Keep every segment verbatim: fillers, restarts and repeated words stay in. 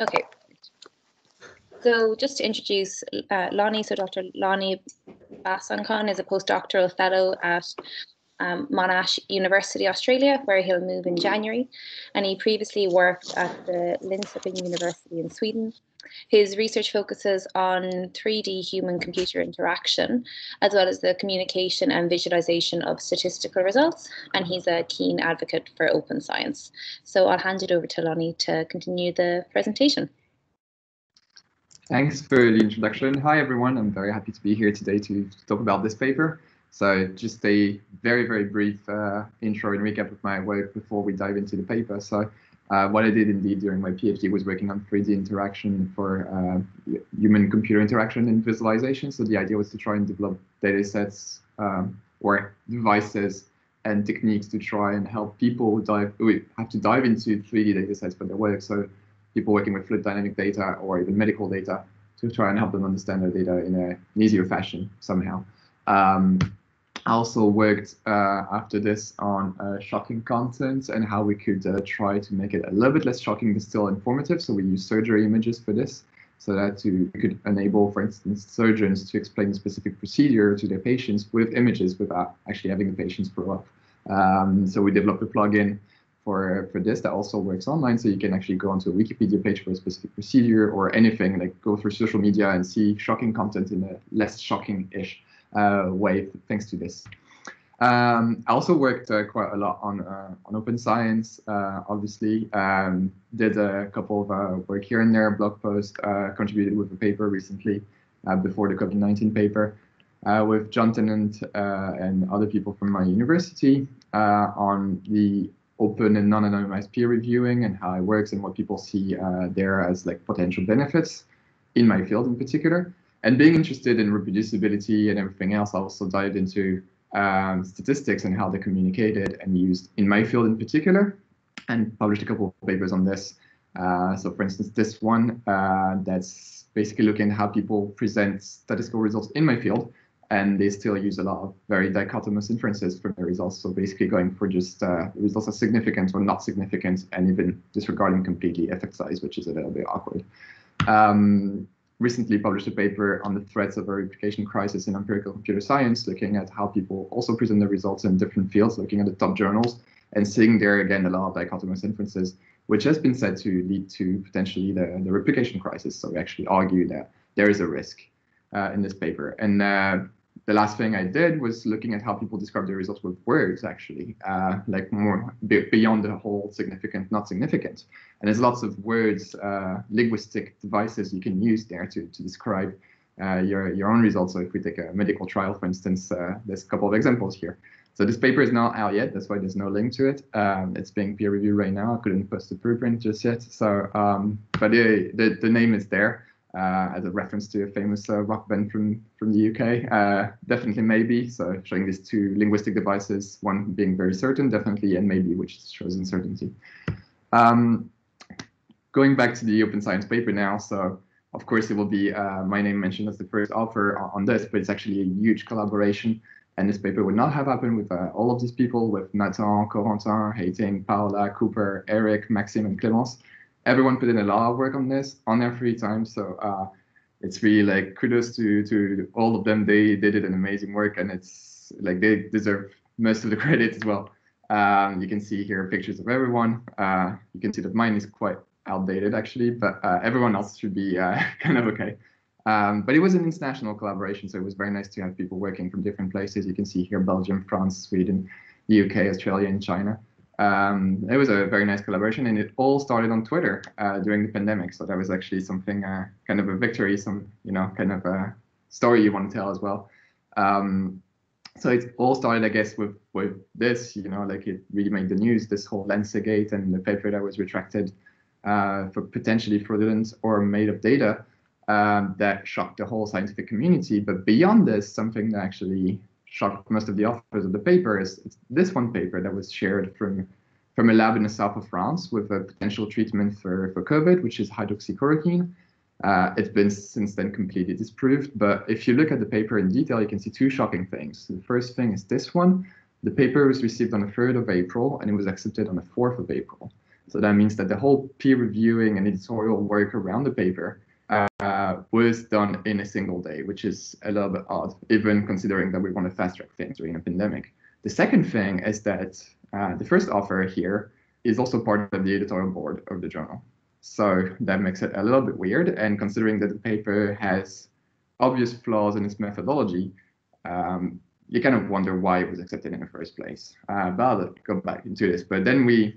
Okay, so just to introduce uh, Lonni, so Doctor Lonni Besançon is a postdoctoral fellow at um, Monash University, Australia, where he'll move in January, and he previously worked at the Linköping University in Sweden. His research focuses on three D human-computer interaction, as well as the communication and visualization of statistical results, and he's a keen advocate for open science. So I'll hand it over to Lonni to continue the presentation. Thanks for the introduction. Hi everyone, I'm very happy to be here today to talk about this paper. So just a very, very brief uh, intro and recap of my work before we dive into the paper. So. Uh, what I did indeed during my PhD was working on three D interaction for uh, human-computer interaction and visualization. So the idea was to try and develop data sets um, or devices and techniques to try and help people dive, who have to dive into three D data sets for their work. So people working with fluid dynamic data or even medical data to try and help them understand their data in a, an easier fashion somehow. Um, I also worked uh, after this on uh, shocking content and how we could uh, try to make it a little bit less shocking but still informative. So we use surgery images for this, so that to, we could enable, for instance, surgeons to explain a specific procedure to their patients with images without actually having the patients throw up. Um, so we developed a plugin for, for this that also works online, so you can actually go onto a Wikipedia page for a specific procedure or anything, like go through social media and see shocking content in a less shocking-ish Uh, way, thanks to this. Um, I also worked uh, quite a lot on, uh, on open science, uh, obviously. Um, did a couple of uh, work here and there, blog posts, uh, contributed with a paper recently uh, before the COVID nineteen paper uh, with John Tennant uh, and other people from my university uh, on the open and non-anonymized peer reviewing and how it works and what people see uh, there as like potential benefits in my field in particular. And being interested in reproducibility and everything else, I also dived into um, statistics and how they're communicated and used in my field in particular, and published a couple of papers on this. Uh, so for instance, this one uh, that's basically looking at how people present statistical results in my field, and they still use a lot of very dichotomous inferences from their results. So basically going for just uh, results as significant or not significant, and even disregarding completely effect size, which is a little bit awkward. Um, recently published a paper on the threats of a replication crisis in empirical computer science, looking at how people also present their results in different fields, looking at the top journals and seeing there again a lot of dichotomous inferences, which has been said to lead to potentially the, the replication crisis. So we actually argue that there is a risk uh, in this paper. And uh, the last thing I did was looking at how people describe their results with words, actually, uh, like more beyond the whole significant, not significant. And there's lots of words, uh, linguistic devices you can use there to, to describe uh, your, your own results. So if we take a medical trial, for instance, uh, there's a couple of examples here. So this paper is not out yet. That's why there's no link to it. Um, it's being peer reviewed right now. I couldn't post the preprint just yet. So, um, but the, the, the name is there. Uh, as a reference to a famous uh, rock band from, from the U K, uh, definitely maybe. So showing these two linguistic devices, one being very certain, definitely, and maybe, which shows uncertainty. Um, going back to the open science paper now, so of course it will be uh, my name mentioned as the first author on this, but it's actually a huge collaboration. And this paper would not have happened with uh, all of these people, with Nathan, Corentin, Heiting, Paola, Cooper, Eric, Maxime, and Clémence. Everyone put in a lot of work on this on their free time, so uh, it's really like kudos to to all of them. They they did an amazing work, and it's like they deserve most of the credit as well. Um, you can see here pictures of everyone. Uh, you can see that mine is quite outdated actually, but uh, everyone else should be uh, kind of okay. Um, but it was an international collaboration, so it was very nice to have people working from different places. You can see here Belgium, France, Sweden, the U K, Australia, and China. Um, it was a very nice collaboration, and it all started on Twitter uh, during the pandemic. So that was actually something, uh, kind of a victory, some, you know, kind of a story you want to tell as well. Um, so it all started, I guess, with, with this, you know, like it really made the news, this whole Lancetgate and the paper that was retracted uh, for potentially fraudulent or made-up data um, that shocked the whole scientific community. But beyond this, something that actually shocked most of the authors of the paper is this one paper that was shared from from a lab in the south of France with a potential treatment for, for COVID, which is hydroxychloroquine. Uh, it's been since then completely disproved, but if you look at the paper in detail, you can see two shocking things. The first thing is this one. The paper was received on the third of April, and it was accepted on the fourth of April. So that means that the whole peer reviewing and editorial work around the paper uh, was done in a single day, which is a little bit odd, even considering that we want to fast track things during a pandemic. The second thing is that uh, the first author here is also part of the editorial board of the journal. So that makes it a little bit weird. And considering that the paper has obvious flaws in its methodology, um, you kind of wonder why it was accepted in the first place. Uh, but I'll go back into this. But then we,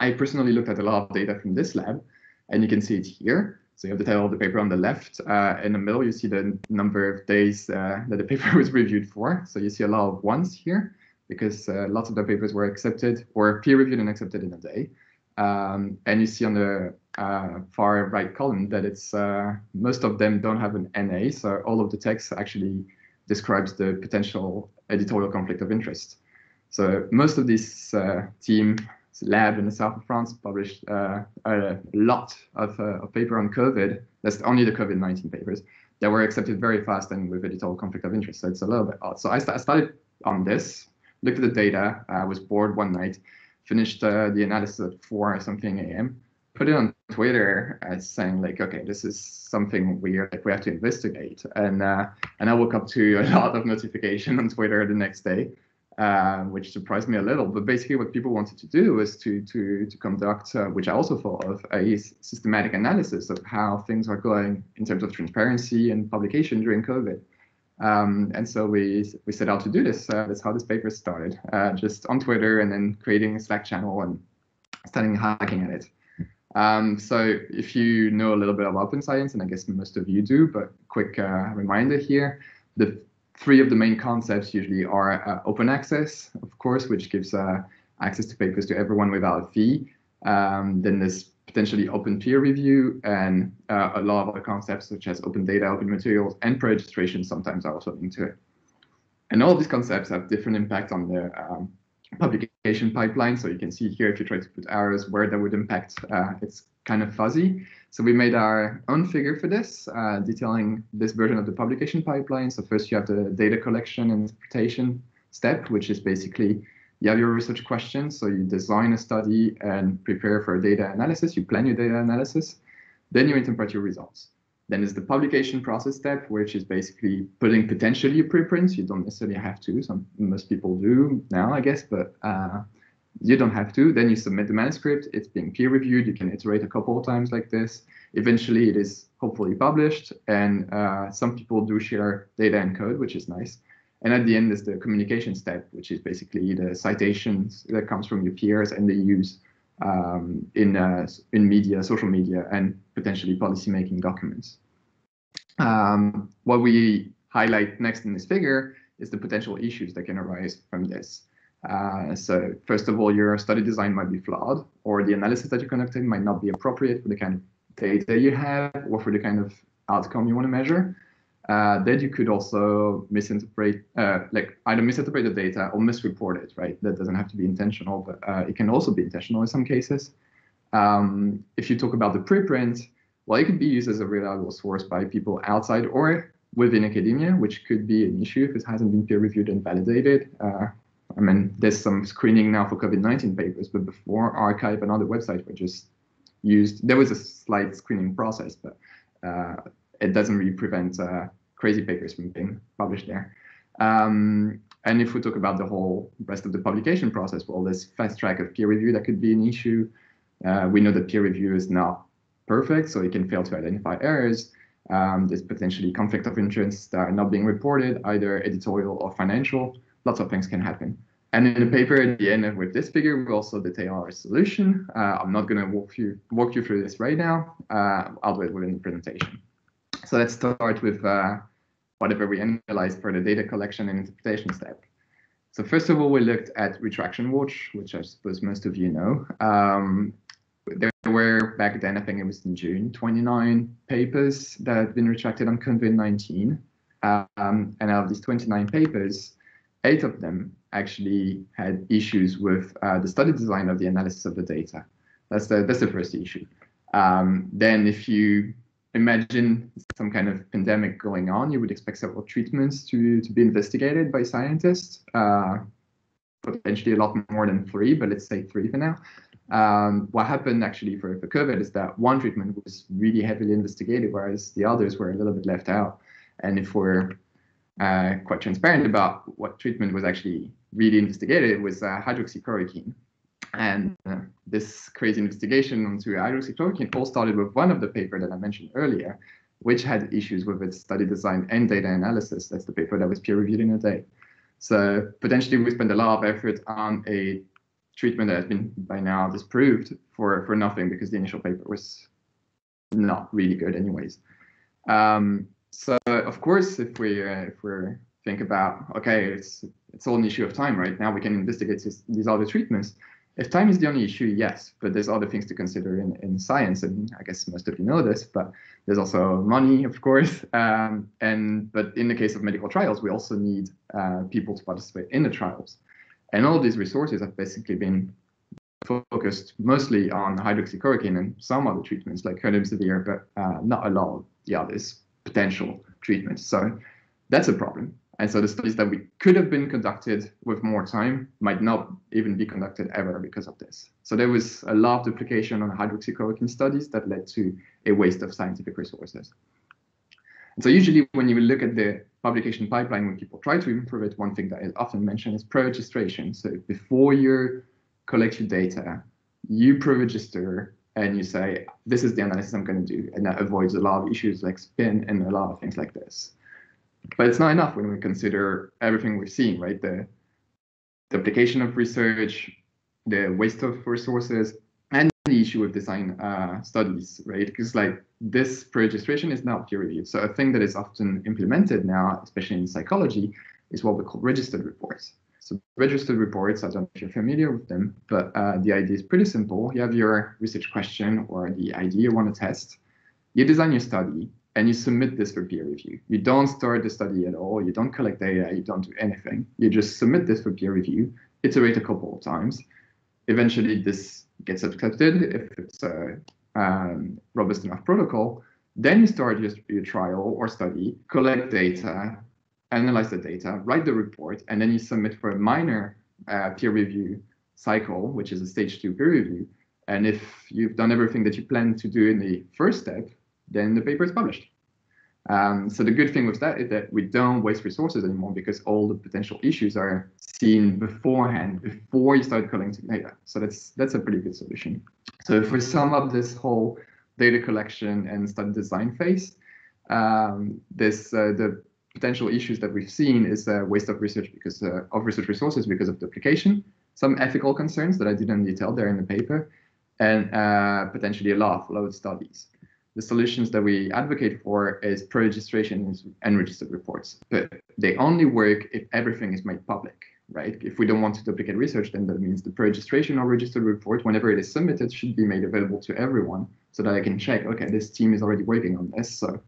I personally looked at a lot of data from this lab, and you can see it here. So you have the title of the paper on the left. Uh, in the middle, you see the number of days uh, that the paper was reviewed for. So you see a lot of ones here, because uh, lots of the papers were accepted or peer reviewed and accepted in a day. Um, and you see on the uh, far right column that it's uh, most of them don't have an N A, so all of the text actually describes the potential editorial conflict of interest. So most of this uh, team, lab in the south of France, published uh, a lot of, uh, of paper on COVID. That's only the COVID nineteen papers that were accepted very fast and with editorial conflict of interest. So it's a little bit odd. So I, st I started on this, looked at the data. I was bored one night, finished uh, the analysis at four or something A M, put it on Twitter as saying like, okay, this is something weird, like we have to investigate. And uh, and I woke up to a lot of notification on Twitter the next day, uh, which surprised me a little. But basically what people wanted to do was to, to, to conduct, uh, which I also thought of, a systematic analysis of how things are going in terms of transparency and publication during COVID. Um, and so we we set out to do this. Uh, that's how this paper started, uh, just on Twitter and then creating a Slack channel and starting hacking at it. Um, so if you know a little bit about open science, and I guess most of you do, but quick uh, reminder here, the three of the main concepts usually are uh, open access, of course, which gives uh, access to papers to everyone without a fee. Um, then there's potentially open peer review, and uh, a lot of other concepts such as open data, open materials, and pre-registration sometimes are also linked to it. And all of these concepts have different impact on the um, publication pipeline. So you can see here, if you try to put arrows where that would impact, uh, it's kind of fuzzy. So we made our own figure for this, uh, detailing this version of the publication pipeline. So first you have the data collection and interpretation step, which is basically you have your research questions, so you design a study and prepare for a data analysis, you plan your data analysis, then you interpret your results. Then there's the publication process step, which is basically putting potentially preprints. You don't necessarily have to, some, most people do now, I guess, but uh, you don't have to. Then you submit the manuscript, it's being peer reviewed, you can iterate a couple of times like this. Eventually it is hopefully published, and uh, some people do share data and code, which is nice. And at the end is the communication step, which is basically the citations that comes from your peers and the use um, in uh, in media, social media, and potentially policy-making documents. Um, what we highlight next in this figure is the potential issues that can arise from this. Uh, so first of all, your study design might be flawed, or the analysis that you conducted might not be appropriate for the kind of data you have or for the kind of outcome you want to measure. Uh, then you could also misinterpret, uh, like either misinterpret the data or misreport it, right? That doesn't have to be intentional, but uh, it can also be intentional in some cases. Um, if you talk about the preprint, well, it could be used as a reliable source by people outside or within academia, which could be an issue if it hasn't been peer reviewed and validated. Uh, I mean, there's some screening now for COVID nineteen papers, but before arXiv and other websites were just used, there was a slight screening process, but uh, it doesn't really prevent uh, crazy papers from being published there. Um, and if we talk about the whole rest of the publication process, well, there's fast track of peer review that could be an issue. Uh, we know that peer review is not perfect, so it can fail to identify errors. Um, there's potentially conflict of interests that are not being reported, either editorial or financial. Lots of things can happen. And in the paper at the end with this figure, we also detail our solution. Uh, I'm not gonna walk you, walk you through this right now. Uh, I'll do it within the presentation. So let's start with uh, whatever we analyzed for the data collection and interpretation step. So first of all, we looked at Retraction Watch, which I suppose most of you know. Um, there were, back then, I think it was in June, twenty-nine papers that had been retracted on COVID nineteen. Um, and out of these twenty-nine papers, eight of them actually had issues with uh, the study design of the analysis of the data. That's the, that's the first issue. Um, then if you imagine some kind of pandemic going on, you would expect several treatments to, to be investigated by scientists, uh, potentially a lot more than three, but let's say three for now. Um, what happened actually for, for COVID is that one treatment was really heavily investigated, whereas the others were a little bit left out. And if we're uh, quite transparent about what treatment was actually really investigated, it was uh, hydroxychloroquine. And uh, this crazy investigation into hydroxychloroquine all started with one of the papers that I mentioned earlier, which had issues with its study design and data analysis. That's the paper that was peer-reviewed in a day. So potentially we spend a lot of effort on a treatment that has been by now disproved for, for nothing, because the initial paper was not really good anyways. Um, so of course, if we uh, if we think about, okay, it's it's all an issue of time, right? Now we can investigate this, these other treatments. If time is the only issue, yes, but there's other things to consider in, in science, and I guess most of you know this, but there's also money, of course, um, and but in the case of medical trials, we also need uh, people to participate in the trials. And all these resources have basically been focused mostly on hydroxychloroquine and some other treatments like remdesivir, but uh, not a lot of the others potential treatments. So that's a problem. And so the studies that we could have been conducted with more time might not even be conducted ever because of this. So there was a lot of duplication on hydroxychloroquine studies that led to a waste of scientific resources. And so usually when you look at the publication pipeline, when people try to improve it, one thing that is often mentioned is pre-registration. So before you collect your data, you pre-register and you say, this is the analysis I'm going to do. And that avoids a lot of issues like spin and a lot of things like this. But it's not enough when we consider everything we've seen, right? The duplication of research, the waste of resources, and the issue with design uh, studies, right? Because like this pre-registration is not peer-reviewed. So a thing that is often implemented now, especially in psychology, is what we call registered reports. So registered reports, I don't know if you're familiar with them, but uh, the idea is pretty simple. You have your research question or the idea you want to test. You design your study. And you submit this for peer review. You don't start the study at all. You don't collect data. You don't do anything. You just submit this for peer review, iterate a couple of times. Eventually, this gets accepted if it's a um, robust enough protocol. Then you start your, your trial or study, collect data, analyze the data, write the report, and then you submit for a minor uh, peer review cycle, which is a stage two peer review. And if you've done everything that you plan to do in the first step, then the paper is published. Um, so the good thing with that is that we don't waste resources anymore because all the potential issues are seen beforehand, before you start collecting data. So that's that's a pretty good solution. So if we sum up this whole data collection and study design phase, um, this uh, the potential issues that we've seen is a waste of research because uh, of research resources because of duplication, some ethical concerns that I didn't detail there in the paper, and uh, potentially a lot of load studies. The solutions that we advocate for is pre-registration and registered reports, but they only work if everything is made public, right? If we don't want to duplicate research, then that means the pre-registration or registered report, whenever it is submitted, should be made available to everyone so that I can check, okay, this team is already working on this, so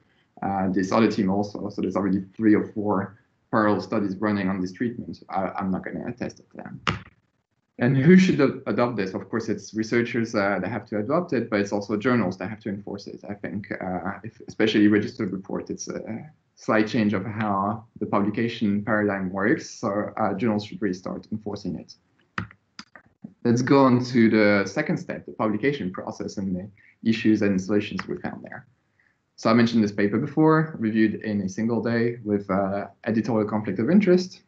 uh, this other team also, so there's already three or four parallel studies running on this treatment. I, I'm not going to attest to them. And who should adopt this? Of course, it's researchers uh, that have to adopt it, but it's also journals that have to enforce it. I think, uh, if especially registered report, it's a slight change of how the publication paradigm works. So uh, journals should really start enforcing it. Let's go on to the second step, the publication process and the issues and solutions we found there. So I mentioned this paper before, reviewed in a single day with uh, editorial conflict of interest.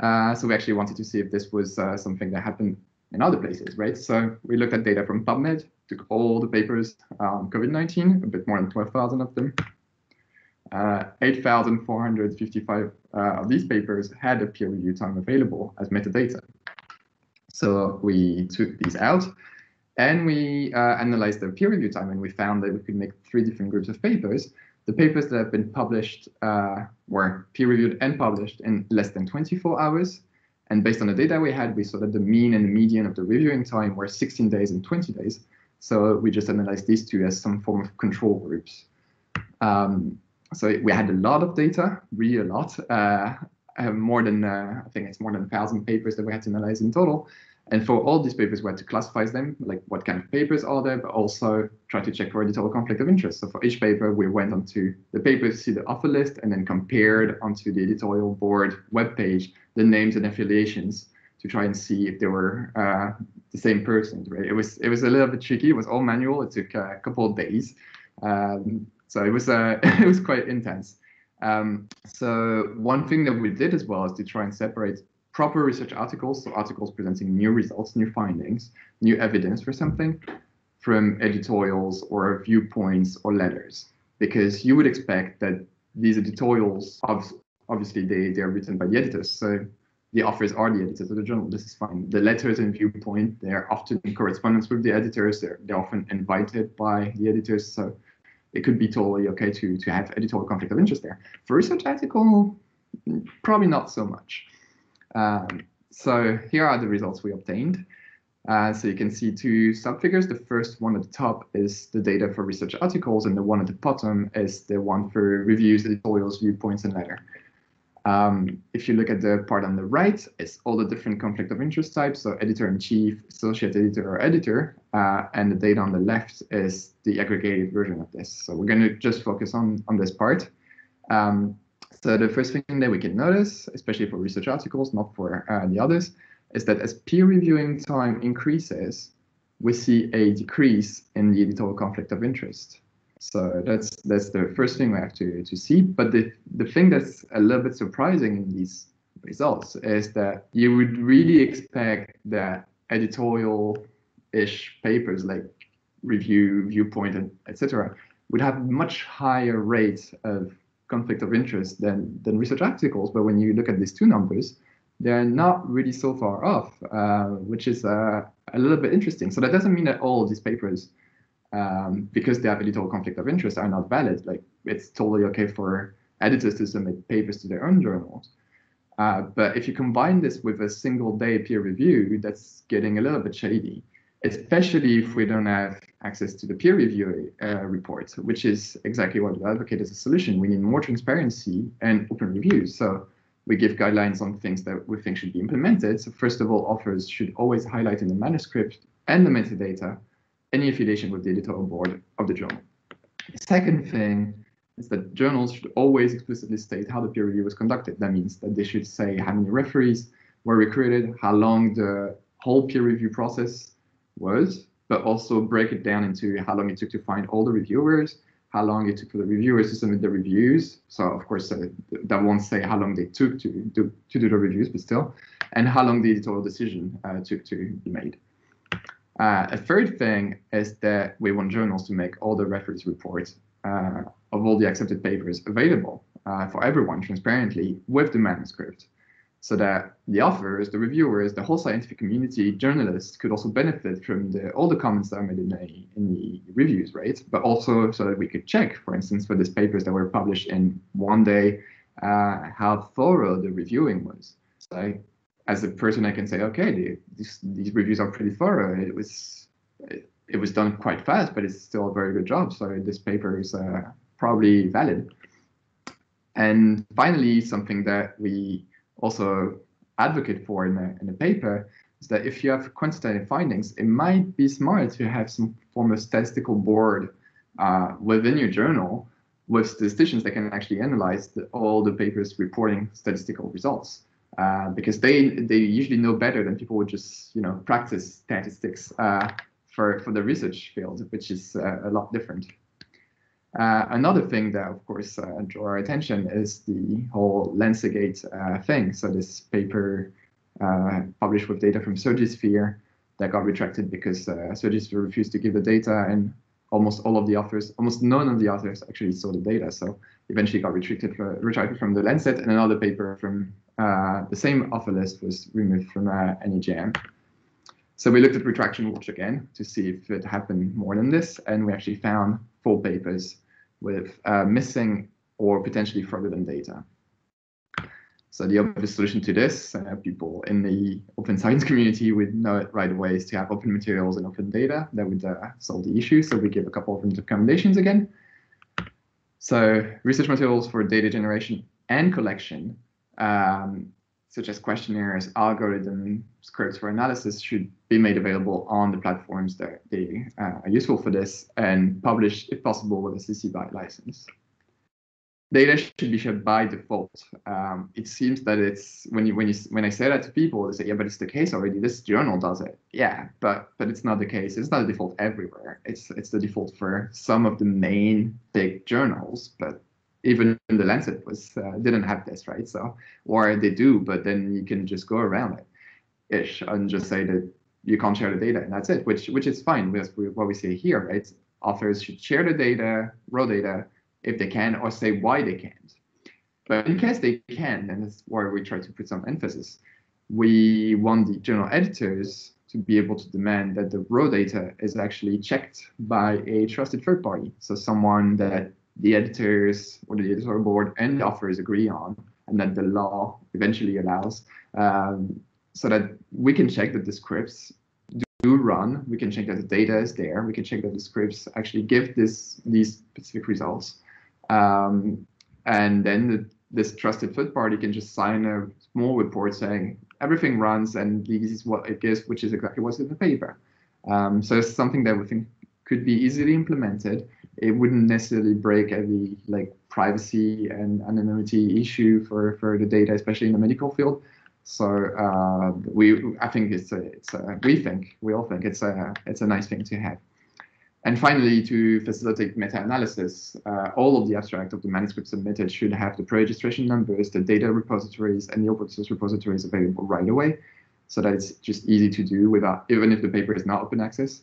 Uh, so we actually wanted to see if this was uh, something that happened in other places, right? So we looked at data from PubMed, took all the papers on um, COVID nineteen, a bit more than twelve thousand of them. Uh, eight thousand four hundred fifty-five uh, of these papers had a peer review time available as metadata. So we took these out and we uh, analyzed the peer review time, and we found that we could make three different groups of papers. The papers that have been published uh, were peer-reviewed and published in less than twenty-four hours. And based on the data we had, we saw that the mean and median of the reviewing time were sixteen days and twenty days. So we just analyzed these two as some form of control groups. Um, so we had a lot of data, really a lot, uh, more than, uh, I think it's more than one thousand papers that we had to analyze in total. And for all these papers, we had to classify them, like what kind of papers are there, but also try to check for editorial conflict of interest. So for each paper, we went onto the paper to see the author list and then compared onto the editorial board webpage the names and affiliations to try and see if they were uh, the same person, right? It was it was a little bit tricky. It was all manual. It took a couple of days, um, so it was uh, it was quite intense. Um, so one thing that we did as well is to try and separate proper research articles, so articles presenting new results, new findings, new evidence for something, from editorials or viewpoints or letters, because you would expect that these editorials, obviously they, they are written by the editors, so the authors are the editors of the journal, this is fine. The letters and viewpoint, they're often in correspondence with the editors, they're, they're often invited by the editors, so it could be totally okay to, to have editorial conflict of interest there. For research article, probably not so much. Um, so here are the results we obtained. Uh, so you can see two sub-figures. The first one at the top is the data for research articles, and the one at the bottom is the one for reviews, editorials, viewpoints, and letter. Um, if you look at the part on the right, it's all the different conflict of interest types, so editor-in-chief, associate editor, or editor, uh, and the data on the left is the aggregated version of this. So we're going to just focus on, on this part. Um, so the first thing that we can notice, especially for research articles, not for uh, the others, is that as peer reviewing time increases, we see a decrease in the editorial conflict of interest. So that's that's the first thing we have to, to see. But the, the thing that's a little bit surprising in these results is that you would really expect that editorial-ish papers like review, viewpoint, and et cetera would have much higher rates of conflict of interest than, than research articles. But when you look at these two numbers, they're not really so far off, uh, which is uh, a little bit interesting. So that doesn't mean that all of these papers, um, because they have editorial conflict of interest, are not valid. Like, it's totally okay for editors to submit papers to their own journals. Uh, but if you combine this with a single day peer review, that's getting a little bit shady, especially if we don't have access to the peer review uh, reports, which is exactly what we advocate as a solution. We need more transparency and open reviews. So we give guidelines on things that we think should be implemented. So first of all, authors should always highlight in the manuscript and the metadata any affiliation with the editorial board of the journal. The second thing is that journals should always explicitly state how the peer review was conducted. That means that they should say how many referees were recruited, how long the whole peer review process was, but also break it down into how long it took to find all the reviewers, how long it took for the reviewers to submit the reviews. So of course, uh, that won't say how long they took to do, to do the reviews, but still, and how long the editorial decision uh, took to be made. Uh, a third thing is that we want journals to make all the reference reports uh, of all the accepted papers available uh, for everyone transparently with the manuscript, so that the authors, the reviewers, the whole scientific community, journalists could also benefit from the, all the comments that are made in the, in the reviews, right? But also so that we could check, for instance, for these papers that were published in one day, uh, how thorough the reviewing was. So as a person, I can say, okay, the, these, these reviews are pretty thorough. It was, it, it was done quite fast, but it's still a very good job. So this paper is uh, probably valid. And finally, something that we also advocate for in the, in the paper is that if you have quantitative findings, it might be smart to have some form of statistical board uh, within your journal with statisticians that can actually analyze the, all the papers reporting statistical results, uh, because they they usually know better than people who just you know practice statistics uh, for for the research field, which is uh, a lot different. Uh, another thing that, of course, uh, draw our attention is the whole Lancetgate uh, thing. So this paper uh, published with data from Surgisphere that got retracted because uh, Surgisphere refused to give the data, and almost all of the authors, almost none of the authors actually saw the data. So eventually got retracted, uh, retracted from the Lancet, and another paper from uh, the same author list was removed from uh, N E J M. So we looked at Retraction Watch again to see if it happened more than this, and we actually found four papers with uh, missing or potentially fraudulent data. So the obvious solution to this, uh, people in the open science community would know it right away, is to have open materials and open data that would uh, solve the issue. So we give a couple of recommendations again. So research materials for data generation and collection, um, such as questionnaires, algorithms, scripts for analysis, should be made available on the platforms that they uh, are useful for this, and published, if possible, with a C C B Y license. data should be shared by default. Um, it seems that it's when you when you when I say that to people, they say, "Yeah, but it's the case already. This journal does it." Yeah, but but it's not the case. It's not the default everywhere. It's it's the default for some of the main big journals, but even the Lancet was uh, didn't have this, right? So, or they do, but then you can just go around it, ish, and just say that you can't share the data, and that's it. Which which is fine with what we say here, right? Authors should share the data, raw data, if they can, or say why they can't. But in case they can, and that's why we try to put some emphasis, we want the journal editors to be able to demand that the raw data is actually checked by a trusted third party. So someone that the editors or the editorial board and the authors agree on, and that the law eventually allows, um, so that we can check that the scripts do run, we can check that the data is there, we can check that the scripts actually give this these specific results, um, and then the, this trusted third party can just sign a small report saying everything runs and this is what it gives, which is exactly what's in the paper. Um, so it's something that we think could be easily implemented. It wouldn't necessarily break every like privacy and anonymity issue for for the data, especially in the medical field. So uh, we, I think it's a, it's a, we think, we all think it's a, it's a nice thing to have. And finally, to facilitate meta-analysis, uh, all of the abstract of the manuscript submitted should have the pre-registration numbers, the data repositories, and the open source repositories available right away, so that it's just easy to do without, even if the paper is not open access.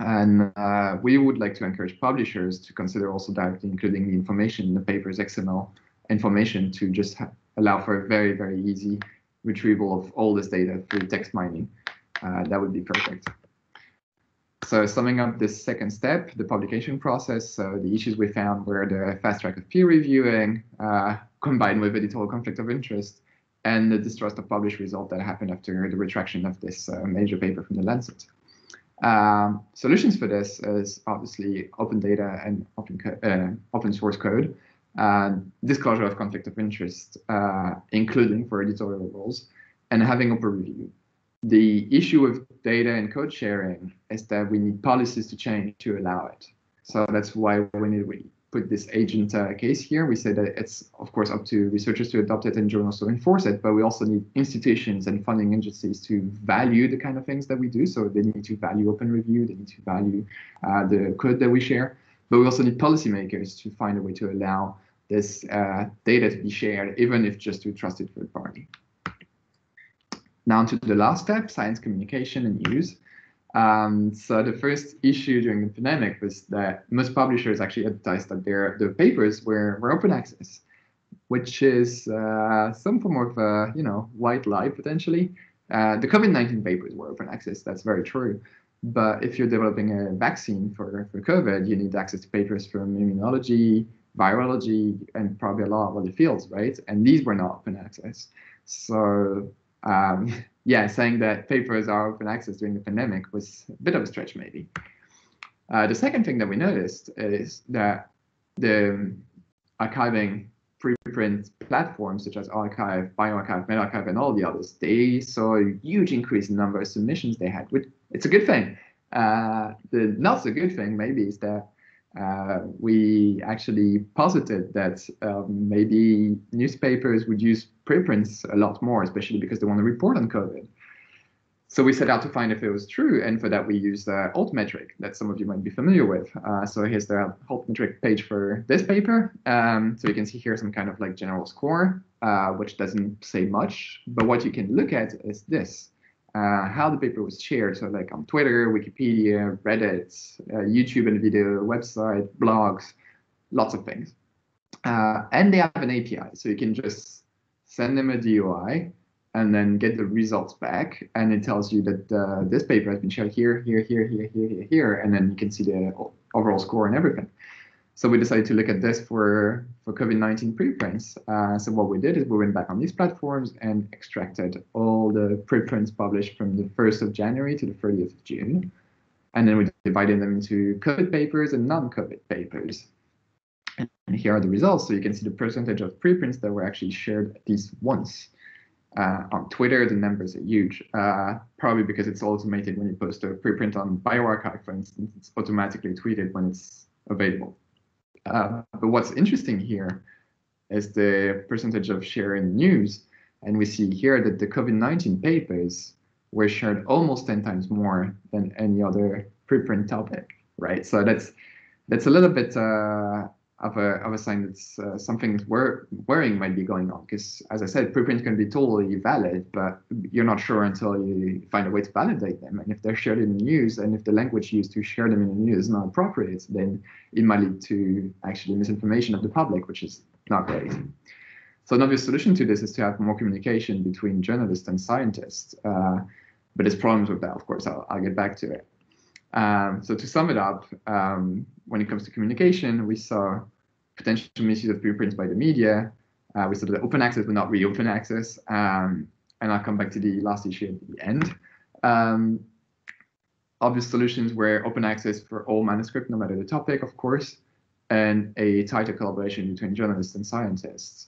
And uh, we would like to encourage publishers to consider also directly including the information in the paper's X M L information to just allow for a very, very easy retrieval of all this data through text mining. Uh, that would be perfect. So summing up this second step, the publication process, so the issues we found were the fast track of peer reviewing, uh, combined with editorial conflict of interest, and the distrust of published result that happened after the retraction of this uh, major paper from the Lancet. Um, solutions for this is obviously open data and open, co uh, open source code. Uh, disclosure of conflict of interest, uh, including for editorial roles, and having open review. The issue with data and code sharing is that we need policies to change to allow it. So that's why when we put this agent uh, case here, we say that it's, of course, up to researchers to adopt it and journals to enforce it, but we also need institutions and funding agencies to value the kind of things that we do. So they need to value open review, they need to value uh, the code that we share. But we also need policymakers to find a way to allow this uh, data to be shared, even if just to a trusted third party. Now to the last step, science communication and use. Um, so the first issue during the pandemic was that most publishers actually advertised that their, their papers were, were open access, which is uh, some form of uh, you know, white lie potentially. Uh, the COVID nineteen papers were open access, that's very true. But if you're developing a vaccine for, for COVID, you need access to papers from immunology, virology, and probably a lot of other fields, right? And these were not open access. So um, yeah, saying that papers are open access during the pandemic was a bit of a stretch maybe. Uh, the second thing that we noticed is that the archiving preprint platforms such as arXiv, bioRxiv, Medarchive, and all the others, they saw a huge increase in the number of submissions they had, which it's a good thing. Uh, the not so good thing maybe is that uh, we actually posited that um, maybe newspapers would use preprints a lot more, especially because they want to report on COVID. So we set out to find if it was true, and for that we used uh, altmetric that some of you might be familiar with. Uh, so here's the altmetric page for this paper. Um, so you can see here some kind of like general score, uh, which doesn't say much, but what you can look at is this, uh, how the paper was shared. So like on Twitter, Wikipedia, Reddit, uh, YouTube and video, website, blogs, lots of things. Uh, and they have an A P I, so you can just send them a D O I, and then get the results back, and it tells you that uh, this paper has been shared here, here, here, here, here, here, here, and then you can see the overall score and everything. So we decided to look at this for, for COVID nineteen preprints. Uh, so what we did is we went back on these platforms and extracted all the preprints published from the first of January to the thirtieth of June. And then we divided them into COVID papers and non-COVID papers. And here are the results. So you can see the percentage of preprints that were actually shared at least once. Uh, on Twitter, the numbers are huge, uh, probably because it's automated. When you post a preprint on bioRxiv, for instance, it's automatically tweeted when it's available. Uh, but what's interesting here as the percentage of share in news. And we see here that the COVID nineteen papers were shared almost ten times more than any other preprint topic, right? So that's that's a little bit uh, of, a, of a sign that uh, something wor worrying might be going on. Because as I said, preprint can be totally valid, but you're not sure until you find a way to validate them. And if they're shared in the news, and if the language used to share them in the news is not appropriate, then it might lead to actually misinformation of the public, which is not great. So an obvious solution to this is to have more communication between journalists and scientists, uh, but there's problems with that, of course. I'll, I'll get back to it. Um, so to sum it up, um, when it comes to communication, we saw potential misuse of preprints by the media. Uh, we saw that open access but not really open access, um, and I'll come back to the last issue at the end. Um, obvious solutions were open access for all manuscript, no matter the topic, of course, and a tighter collaboration between journalists and scientists.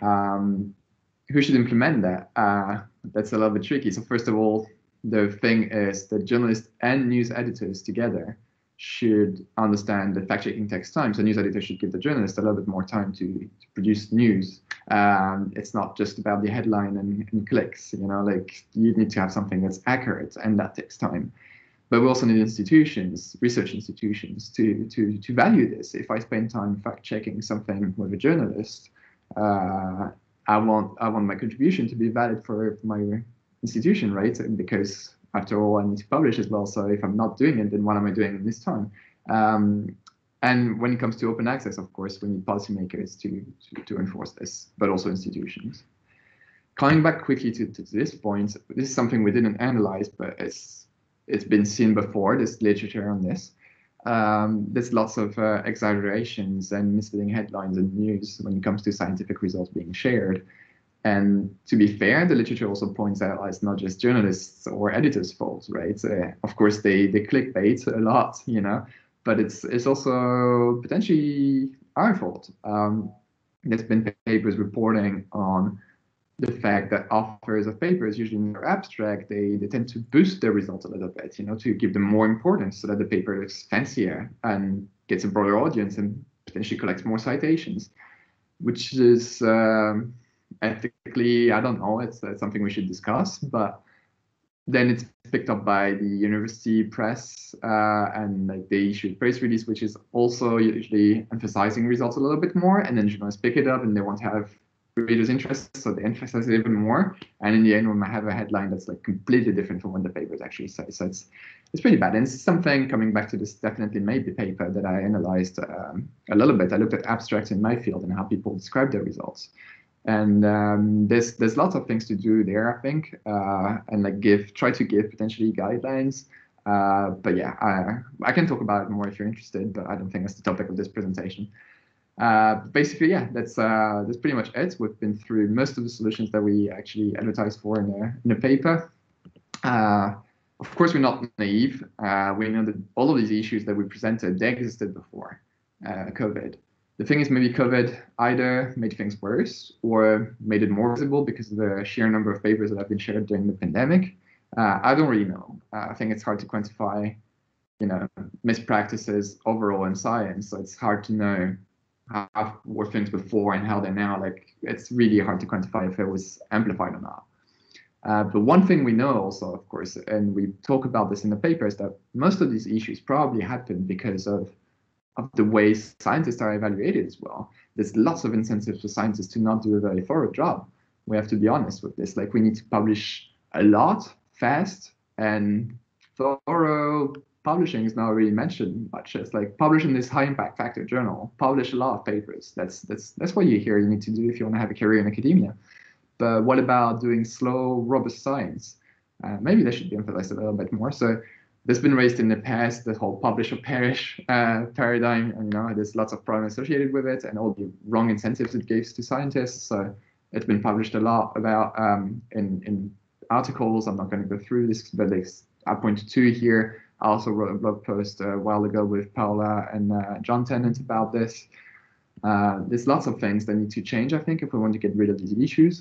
Um, who should implement that? Uh, that's a little bit tricky. So first of all, the thing is that journalists and news editors together should understand that fact-checking takes time. So news editors should give the journalists a little bit more time to, to produce news. Um, it's not just about the headline and, and clicks, you know, like you need to have something that's accurate, and that takes time. But we also need institutions, research institutions, to, to, to value this. If I spend time fact-checking something with a journalist, Uh, I want I want my contribution to be valid for my institution, right? Because after all, I need to publish as well. So if I'm not doing it, then what am I doing in this time? Um, and when it comes to open access, of course, we need policymakers to, to to enforce this, but also institutions. Coming back quickly to, to this point, this is something we didn't analyze, but it's it's been seen before. There's literature on this. Um, there's lots of uh, exaggerations and misleading headlines and news when it comes to scientific results being shared. And to be fair, the literature also points out it's not just journalists or editors' fault, right? Uh, of course, they, they clickbait a lot, you know, but it's it's also potentially our fault. Um, there's been papers reporting on the fact that authors of papers, usually in their abstract, they, they tend to boost their results a little bit, you know, to give them more importance so that the paper looks fancier and gets a broader audience and potentially collects more citations, which is um, ethically, I don't know, it's, it's something we should discuss, but then it's picked up by the university press uh, and like they issue a press release, which is also usually emphasizing results a little bit more, and then journalists pick it up and they want to have readers' interest, so they emphasize it even more, and in the end, we might have a headline that's like completely different from what the papers actually say. So it's it's pretty bad, and it's something coming back to this definitely maybe paper that I analyzed um, a little bit. I looked at abstracts in my field and how people describe their results, and um, there's there's lots of things to do there, I think, uh, and like give try to give potentially guidelines. Uh, but yeah, I I can talk about it more if you're interested, but I don't think that's the topic of this presentation. Uh, basically, yeah, that's uh, that's pretty much it. We've been through most of the solutions that we actually advertised for in the in the paper. Uh, of course, we're not naive. Uh, we know that all of these issues that we presented, they existed before uh, COVID. The thing is, maybe COVID either made things worse or made it more visible because of the sheer number of papers that have been shared during the pandemic. Uh, I don't really know. Uh, I think it's hard to quantify, you know, mispractices overall in science. So it's hard to know how were things before and how they're now. Like, it's really hard to quantify if it was amplified or not. Uh, but one thing we know also, of course, and we talk about this in the paper, is that most of these issues probably happened because of, of the way scientists are evaluated as well. There's lots of incentives for scientists to not do a very thorough job. We have to be honest with this. Like, we need to publish a lot, fast, and thorough. Publishing is not really mentioned much. It's like publishing this high impact factor journal, publish a lot of papers. That's that's that's what you hear you need to do if you want to have a career in academia. But what about doing slow, robust science? Uh, maybe that should be emphasized a little bit more. So this has been raised in the past, the whole publish or perish uh, paradigm. And, you know, there's lots of problems associated with it and all the wrong incentives it gives to scientists. So it's been published a lot about um, in, in articles. I'm not going to go through this, but I pointed to here. I also wrote a blog post a while ago with Paula and uh, John Tennant about this. Uh, there's lots of things that need to change, I think, if we want to get rid of these issues.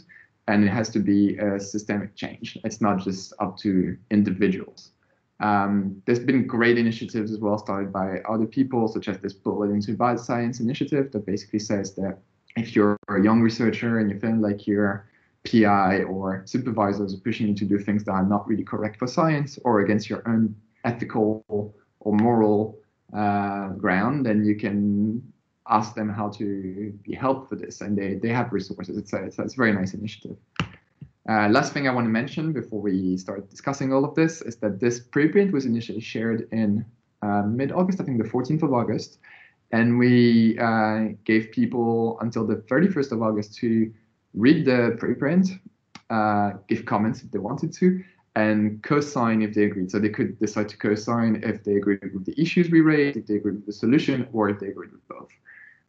And it has to be a systemic change. It's not just up to individuals. Um, there's been great initiatives as well started by other people, such as this Bullet into Bioscience initiative that basically says that if you're a young researcher and you feel like your P I or supervisors are pushing you to do things that are not really correct for science or against your own ethical or moral uh, ground, then you can ask them how to be helped for this, and they, they have resources. It's a, it's a, it's a very nice initiative. Uh, last thing I want to mention before we start discussing all of this is that this preprint was initially shared in uh, mid-August, I think the fourteenth of August, and we uh, gave people until the thirty-first of August to read the preprint, uh, give comments if they wanted to, and co-sign if they agreed. So they could decide to co-sign if they agreed with the issues we raised, if they agreed with the solution, or if they agreed with both.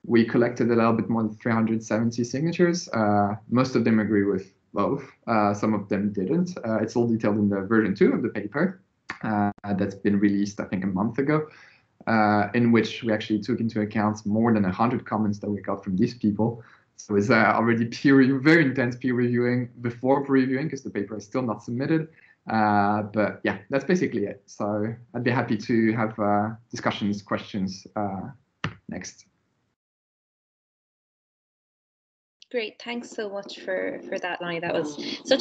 We collected a little bit more than three hundred seventy signatures. Uh, most of them agree with both. Uh, some of them didn't. Uh, it's all detailed in the version two of the paper uh, that's been released, I think, a month ago, uh, in which we actually took into account more than one hundred comments that we got from these people. So it's uh, already peer review, very intense peer reviewing before previewing, because the paper is still not submitted. Uh, but yeah, that's basically it. So I'd be happy to have uh, discussions, questions uh, next. Great, thanks so much for, for that, Lonni. That was such an